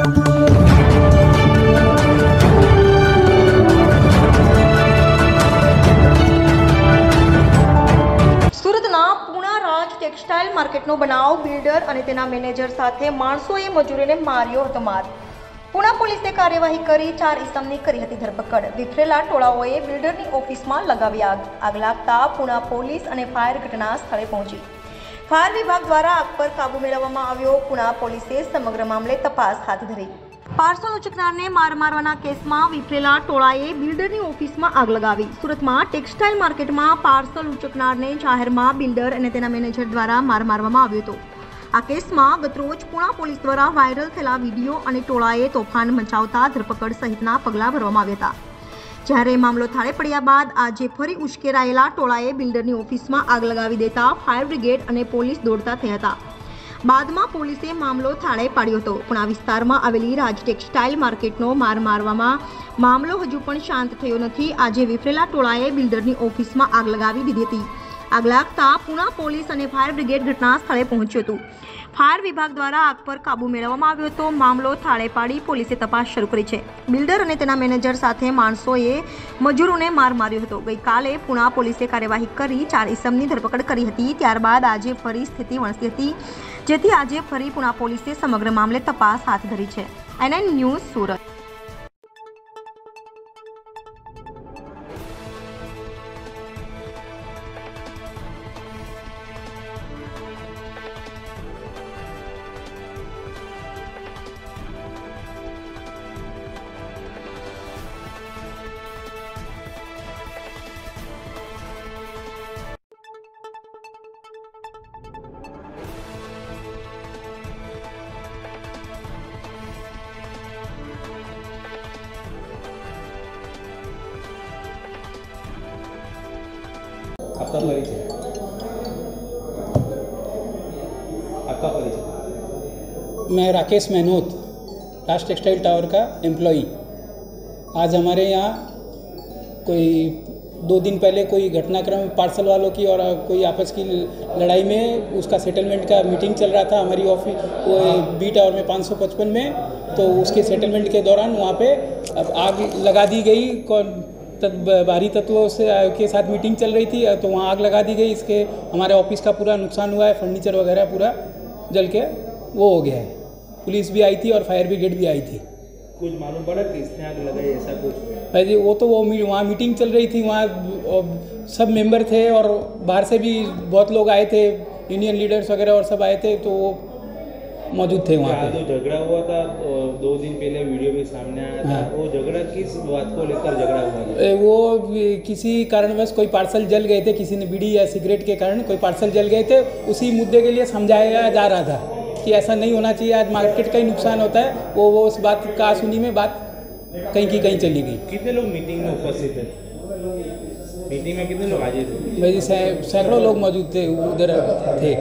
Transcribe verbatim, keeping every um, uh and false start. Textile માર્કેટનો બનાવ builder અને તેના મેનેજર સાથે માણસોએ મજૂરોને માર્યો હતો માર. પુણા પોલીસે કાર્યવાહી કરી ચાર ઇસમની કરી હતી ધરપકડ. વિખરેલા ટોળાઓએ બિલ્ડરની ઓફિસમાં લગાવી આગ. આગ લાગતા પુણા પોલીસ અને ફાયર ઘટના સ્થળે પહોંચી. ફાયર વિભાગ દ્વારા આગ પર કાબુ મેળવવામાં આવ્યો. પુણા પોલીસે સમગ્ર મામલે તપાસ હાથ ધરી. પાર્સલ ઉચકનારને માર મારવાના કેસમાં વિખરેલા ટોળાએ બિલ્ડરની ઓફિસમાં આગ લગાવી. સુરતમાં ટેક્સટાઇલ માર્કેટમાં પાર્સલ ઉચકનારને જાહેરમાં બિલ્ડર અને તેના મેનેજર દ્વારા માર મારવામાં આવ્યો હતો. આ કેસમાં ગતરોજ પુણા પોલીસ દ્વારા વાયરલ થયેલા વિડીયો અને ટોળાએ તોફાન મચાવતા ધરપકડ સહિતના પગલાં ભરવામાં આવ્યા હતા. જ્યારે મામલો થાળે પડ્યા બાદ આજે ફરી ઉશ્કેરાયેલા ટોળાએ બિલ્ડરની ઓફિસમાં આગ લગાવી દેતા ફાયર બ્રિગેડ અને પોલીસ દોડતા થયા હતા. બાદમાં પોલીસે મામલો થાળે પાડ્યો હતો. પુણા વિસ્તારમાં આવેલી રાજ ટેક્સટાઇલ માર્કેટનો માર મારવામાં મામલો હજુ પણ શાંત થયો નથી. આજે વિખરેલા ટોળાએ બિલ્ડરની ઓફિસમાં આગ લગાવી દીધી હતી. આગ લાગતા પુણા પોલીસ અને ફાયર બ્રિગેડ ઘટના સ્થળે પહોંચ્યું હતું. ફાયર વિભાગ દ્વારા આગ પર કાબુ મેળવવામાં આવ્યો હતો. મામલો થાળે પાડી પોલીસે તપાસ શરૂ કરી છે. બિલ્ડર અને તેના મેનેજર સાથે માણસોએ મજૂરોને માર માર્યો હતો. ગઈકાલે પુણા પોલીસે કાર્યવાહી કરી ચાર ઇસમની ધરપકડ કરી હતી. ત્યારબાદ આજે ફરી સ્થિતિ વણસી હતી, જેથી આજે ફરી પુણા પોલીસે સમગ્ર મામલે તપાસ હાથ ધરી છે. N N news Surat. आपका परिचय आपका परिचय मैं राकेश मेनोत, राज टेक्सटाइल टावर का एम्प्लॉई. आज हमारे यहाँ कोई दो दिन पहले कोई घटनाक्रम पार्सल वालों की और कोई आपस की लड़ाई में उसका सेटलमेंट का मीटिंग चल रहा था हमारी ऑफिस बी टावर में पाँच सौ पचपन में. तो उसके सेटलमेंट के दौरान वहाँ पे अब आग लगा दी गई. कौन बाहरी तत्वों से के साथ मीटिंग चल रही थी तो वहाँ आग लगा दी गई. इसके हमारे ऑफिस का पूरा नुकसान हुआ है. फर्नीचर वगैरह पूरा जल के वो हो गया है. पुलिस भी आई थी और फायर ब्रिगेड भी आई थी. कुछ मालूम पड़ा कि इसने आग लगाई ऐसा कुछ? अरे वो तो वो मी, वहाँ मीटिंग चल रही थी. वहाँ सब मेम्बर थे और बाहर से भी बहुत लोग आए थे. यूनियन लीडर्स वगैरह और सब आए थे तो वो मौजूद थे वहाँ पे. जो झगड़ा हुआ था दो दिन पहले वीडियो में सामने आया था, वो झगड़ा किस बात को लेकर झगड़ा हुआ था? वो किसी कारणवश कोई पार्सल जल गए थे. किसी ने बीड़ी या सिगरेट के कारण कोई पार्सल जल गए थे. उसी मुद्दे के लिए समझाया जा रहा था कि ऐसा नहीं होना चाहिए, आज मार्केट का ही नुकसान होता है. वो वो उस बात का सुनी में बात कहीं की कहीं चली गई. कितने लोग मीटिंग में उपस्थित थे? मीटिंग में कितने लोग हाजिर थे? सैकड़ों लोग मौजूद थे, उधर थे.